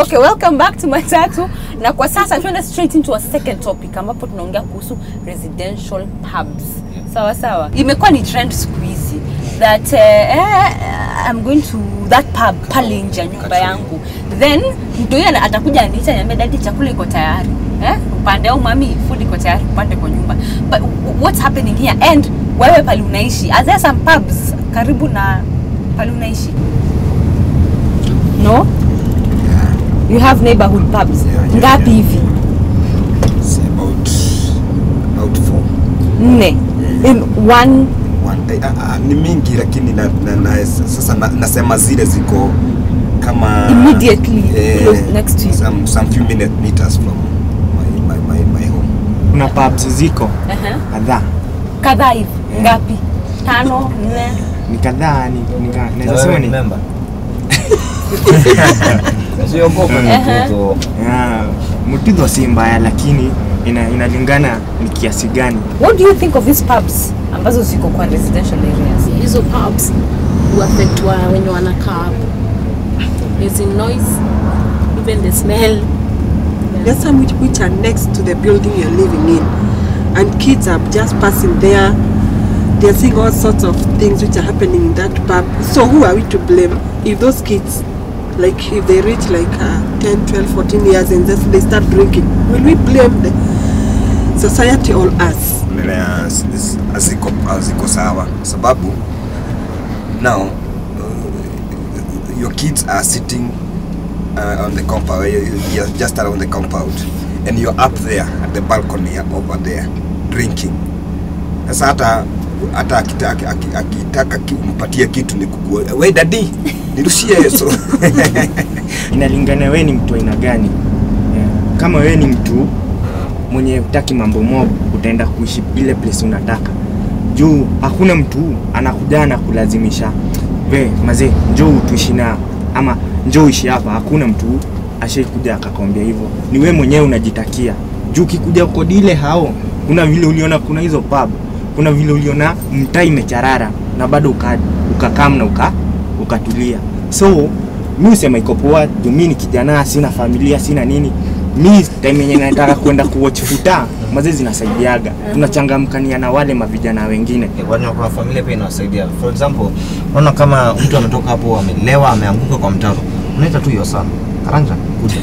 Okay, welcome back to Matatu. Na kwa sasa tunaenda straight into a second topic ambapo tunaongea kuhusu residential pubs. Sawa sawa. Imekuwa ni trend siku hizi that I'm going to that pub pale nje nyumba yangu. Then mtu yeye atakuja aniita niambia dadi chakula iko tayari. Upande au mami food iko tayari upande kwa nyumba. But what's happening here and wewe pale unaishi? Are there some pubs karibu na pale unaishi? No? You have neighborhood pubs. Ngapi hivi? It's about four. Ne. In one. Ni mingi lakini na sasa nasema zile ziko kama immediately next to you. Some few meters from my home. Kuna pubs ziko. Kadhaa. Kadhaa hivi. Ngapi? 5, 4. Ni kadhaa ni naweza sema ni. Siogopa mtoto. Mtindo si mbaya lakini inalingana ni kiasi gani. What do you think of these pubs ambazo ziko kwa residential areas? Hizo pubs affect when you wanna come. There's a noise, even the smell. There's some which are next to the building you're living in, and kids are just passing there. They're seeing all sorts of things which are happening in that pub. So who are we to blame if those kids? Like if they reach like 10, 12, 14 years and just they start drinking, will we blame the society or us? Aziko sawa. Sababu, now your kids are sitting on the compound, you're just around the compound, and you're up there at the balcony over there drinking. Ata akitaka kumpatia kitu ni kukuwa we daddy nirushie yeso. Inalingana wewe ni mtu aina gani. Kama wewe ni mtu mwenye hutaki mambo mob utaenda kuishi ile place unataka. Juu hakuna mtu anakuja na kulazimisha we mzee njoo tuishi na ama njoo ishi hapa. Hakuna mtu ashaikuja akakwambia hivyo. Ni wewe mwenyewe unajitakia. Juu kikuja uko dile hao kuna vile uliona kuna hizo pub. Kuna vile uliona mtaa imecharara na bado ukakaa na ukatulia. So mimi sema iko poa, mimi ni kijana sina familia sina nini. Mimi time yenyewe nataka kwenda kuwatch futa. Mazee zinasaidiaga. Tunachangamkania na wale mavijana wengine. Kwani kwa familia pia inawasaidia. For example, unaona kama mtu ametoka hapo amelewa ameanguka kwa mtaro. Unaita tu hiyo sana. Karanja kuja.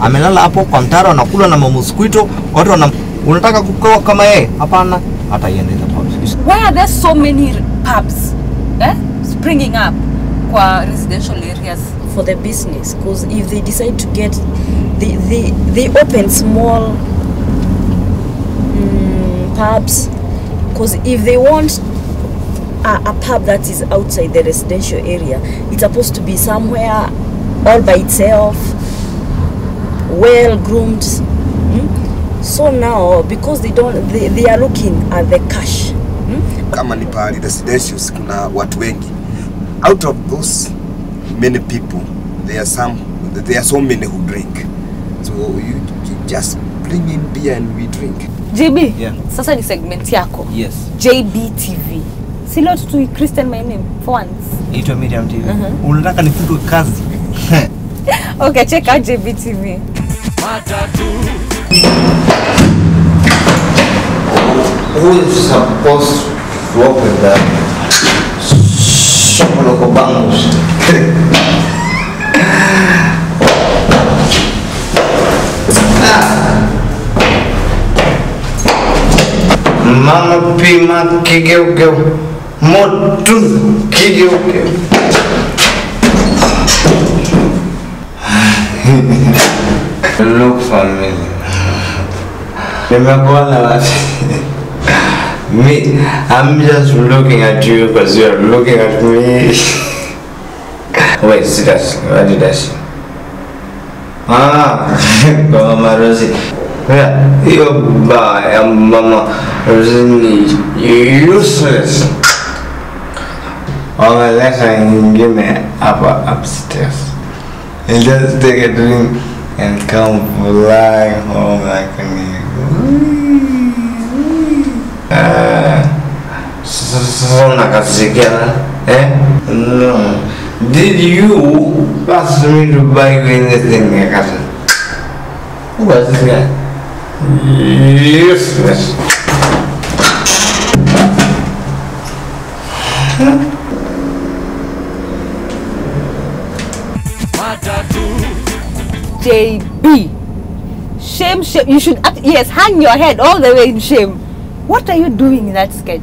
Amelala hapo kwa mtaro anakula na mosquito, watu wana unataka kukaa kama yeye hapana ataiendea pubs. Why are there so many pubs springing up kwa residential areas for the business? Because if they decide to get they open small pubs, because if they want a pub that is outside the residential area, it's supposed to be somewhere all by itself, well groomed. So now, because they are looking at the cash. Kama ni pahali residentials, kuna watu wengi. Out of those many people, there are so many who drink. So you just bring in beer and we drink. JB, yeah. Sasa ni segment yako. Yes. JB TV. Si leo tu Christian my name for once. Ito Miriam TV. Unataka nifutwe kazi. Okay, check out JB TV. Matatu. Who is supposed to work with that? Sopolocobanos. Mama Pima Kigel Gil Motu Kigel Gil. Look for me. Me, I'm just looking at you because you're looking at me. Wait, see that? What did I see? Ah, Mama Rosie. Yeah, you buy Mama Rosie useless. Oh, unless I can give me upstairs. And just take a drink and come flying home like me. Sona kazi gani? No, Did you ask me to buy anything, Yakasa? Who was this guy? Yes, yes. JB. Shame, shame. You should act, yes, hang your head all the way in shame. What are you doing in that sketch?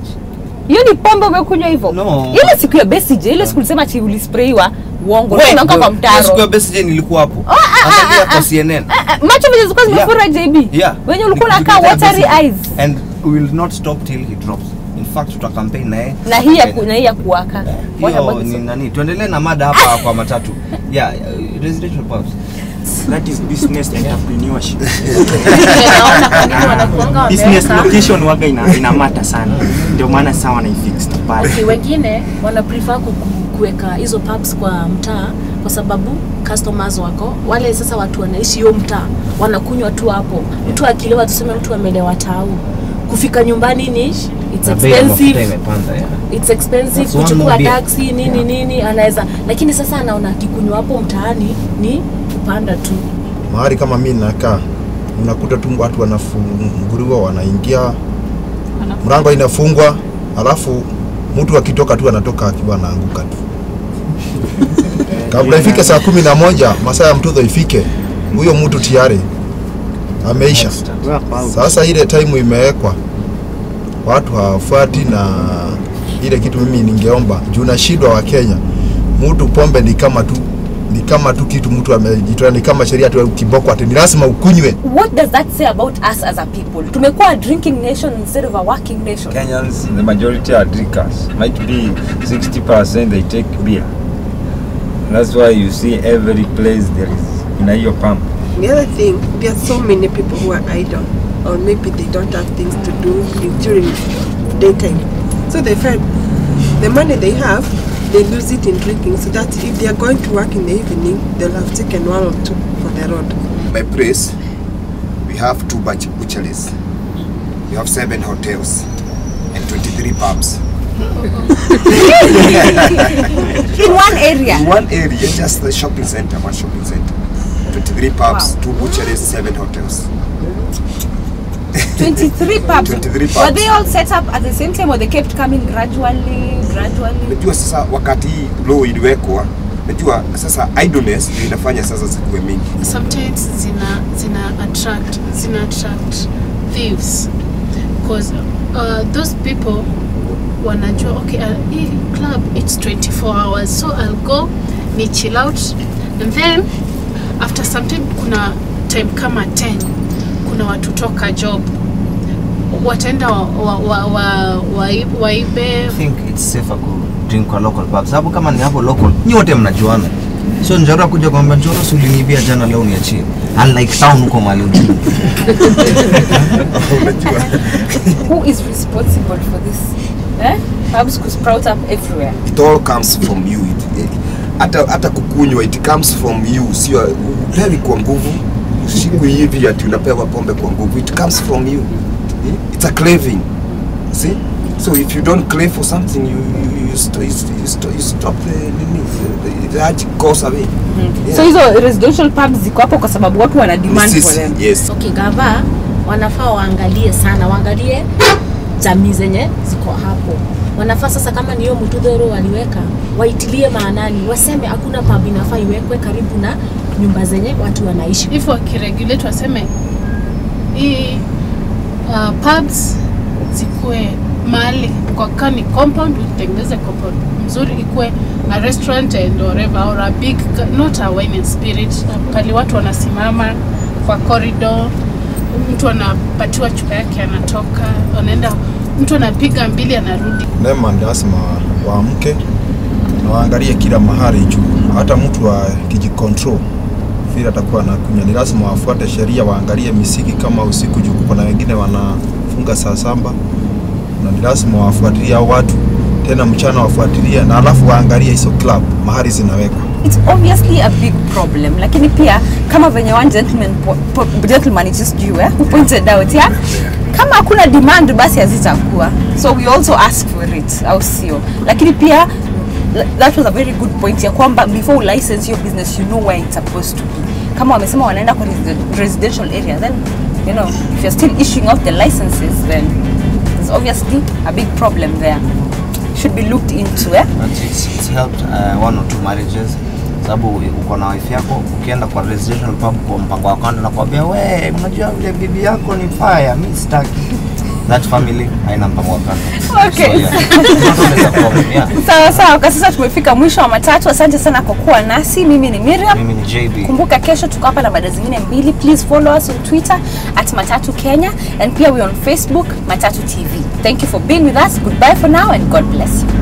You ni pombe umekunywa hivyo. No. Ile siku ya besije, ile siku nilisema ati ulisprayiwa uongo. Wewe kama mtaro. Siku ya besije nilikuwa hapo. Angalia kwa CNN. Macho mchezo kwa zimefura JB. Yeah. Wenye ulikuwa unakaa watery eyes. And we will not stop till he drops. In fact tuta campaign naye. Na hii ya kuwaka. Hiyo ni nani? Tuendelee na mada hapa kwa matatu. Yeah, residential pubs. That is business entrepreneurship. Business location waga ina matter sana. Ndio maana sawa wanaifix pale. Okay, wengine wana prefer kuweka hizo pubs kwa mtaa kwa sababu customers wako wale sasa watu wanaishi hiyo mtaa wanakunywa tu hapo. Mtu akilewa tuseme mtu amelewa tau. Kufika nyumbani ni it's expensive. It's expensive kuchukua taxi nini nini anaweza. Lakini sasa anaona akikunywa hapo mtaani ni panda tu. Mahali kama mimi nakaa unakuta tu watu wanafunguriwa wanaingia mlango inafungwa alafu mtu akitoka tu anatoka akiwa anaanguka tu. Kabla ifike saa 11 masaa ya mtoto ifike huyo mtu tayari ameisha. Sasa ile time imewekwa watu hawafuati na ile kitu mimi ningeomba juu na shida wa Kenya mtu pombe ni kama tu kitu mtu amejitoa ni kama sheria tu kiboko ati ni lazima ukunywe. What does that say about us as a people? Tumekuwa a drinking nation instead of a working nation. Kenyans, the majority are drinkers. Might be 60% they take beer. That's why you see every place there is in a your pump. The other thing, there are so many people who are idle or maybe they don't have things to do during daytime. So they find the money they have they lose it in drinking, so that if they are going to work in the evening, they'll have taken one or two for the road. My place, we have 2 butcheries, we have 7 hotels, and 23 pubs. In one area? In one area, just the shopping center, one shopping center. 23 pubs, wow. 2 butcheries, 7 hotels. 23 pubs. 23 pubs. Were they all set up at the same time or they kept coming gradually? Najua sasa wakati low iliwekwa, najua sasa idleness inafanya sasa zikuwe mingi. Sometimes zina attract thieves because those people wanajua okay hii club it's 24 hours so I'll go ni chill out and then after some time kuna time kama 10 kuna watu toka job wataenda waibe. I think it's safer to drink kwa local pubs. Sababu kama ni hapo local, nyote mnajuana. So njaro kuja kwa mbanjoro, sulinibia jana leo niachie. Unlike town huko mali. Who is responsible for this? Pubs could sprout up everywhere. It all comes from you. Hata kukunywa, it comes from you. Sio upewi kwa nguvu. Siku hivi ati unapewa pombe kwa nguvu. It comes from you. It's a craving, see? So if you don't crave for something, you stop the urge goes away. Yeah. So hizo residential pubs ziko hapo kwa sababu watu wana demand for them. Yes. Okay, gava wanafaa waangalie sana, waangalie jamii zenye ziko hapo. Wanafaa sasa kama ni hiyo mtudhoro waliweka, waitilie maanani, waseme hakuna pub inafaa iwekwe karibu na nyumba zenye watu wanaishi. If wakiregulate waseme hii pubs zikuwe mali kwa kani compound utengeneze compound mzuri ikuwe a restaurant and whatever or a big not a wine and spirit kali watu wanasimama kwa corridor mtu anapatiwa chupa yake anatoka anaenda mtu anapiga mbili anarudi. Nema ndasema waamke na waangalie kila mahali juu hata mtu akijicontrol bila atakuwa anakunywa ni lazima wafuate sheria waangalie misiki kama usiku juu kuna wengine wanafunga saa 7 na ni lazima wafuatilie watu tena mchana wafuatilie na alafu waangalie hizo club mahali zinawekwa. It's obviously a big problem lakini pia kama venye one gentleman it just you who pointed out yeah kama hakuna demand basi hazitakuwa so we also ask for it au sio lakini pia that was a very good point ya kwamba before you license your business you know where it's supposed to be. Kama wamesema wanaenda kwa residential area, then you know if you're still issuing out the licenses, then there's obviously a big problem there. Should be looked into. Eh? But it's helped one or two marriages. Sababu uko na wife yako ukienda kwa residential pub kwa mpango wa kando na kwambia wewe unajua vile bibi yako ni fire, mimi sitaki. That family haina mpango wa kando. Okay. Sawa sawa, kwa sasa tumefika mwisho wa matatu. Asante sana kwa kuwa nasi. Mimi ni Miriam. Mimi ni JB. Kumbuka kesho tuko hapa na mada zingine mbili. Please follow us on Twitter @MatatuKenya and pia we on Facebook Matatu TV. Thank you for being with us. Goodbye for now and God bless you.